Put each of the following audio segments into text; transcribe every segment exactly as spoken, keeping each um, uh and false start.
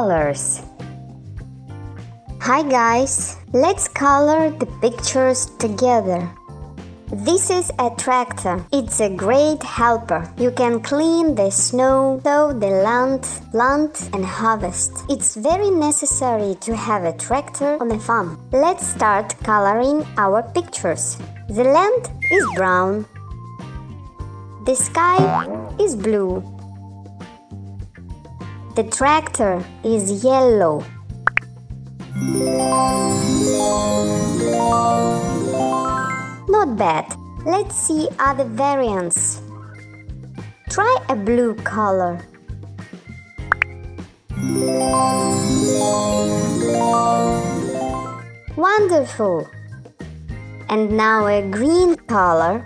colors. Hi guys, let's color the pictures together. This is a tractor. It's a great helper. You can clean the snow, sow the land, plant and harvest. It's very necessary to have a tractor on a farm. Let's start coloring our pictures. The land is brown. The sky is blue. The tractor is yellow. Not bad. Let's see other variants. Try a blue color. Wonderful! And now a green color.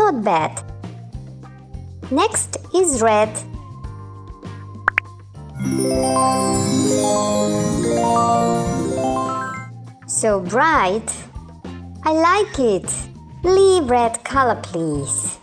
Not bad. Next is red. So bright. I like it. Leave red color, please.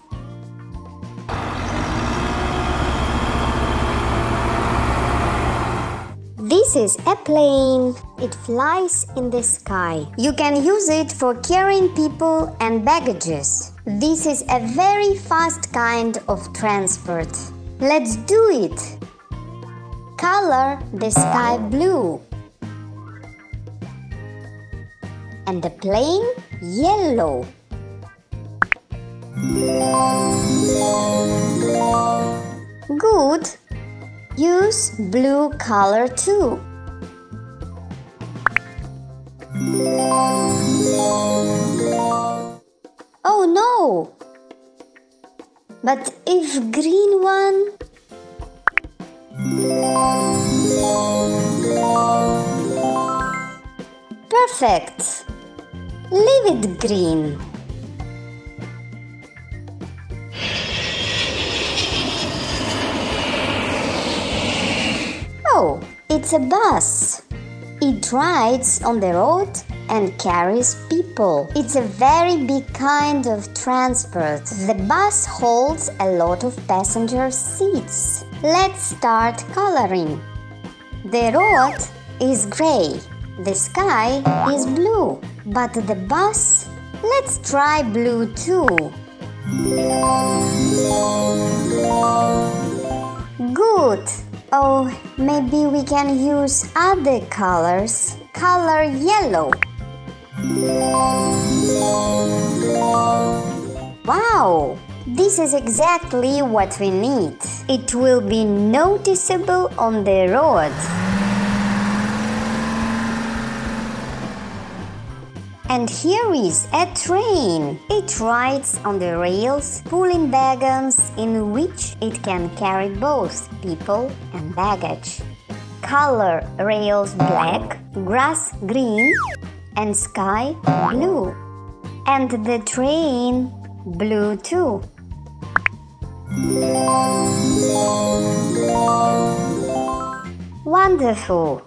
This is a plane. It flies in the sky. You can use it for carrying people and baggages. This is a very fast kind of transport. Let's do it. Color the sky blue and the plane yellow. Good. Use blue color too. Oh no! But if green one? Perfect! Leave it green. Oh, it's a bus. It rides on the road and carries people. It's a very big kind of transport. The bus holds a lot of passenger seats. Let's start coloring. The road is gray. The sky is blue. But the bus? Let's try blue too. Good! Oh, maybe we can use other colors. Color yellow. Wow! This is exactly what we need. It will be noticeable on the road. And here is a train. It rides on the rails, pulling wagons in which it can carry both people and baggage. Color rails black, grass green, and sky blue. And the train blue too. Wonderful!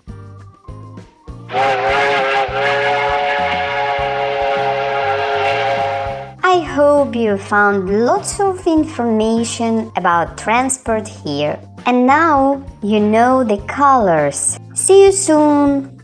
I hope you found lots of information about transport here. And now you know the colors. See you soon!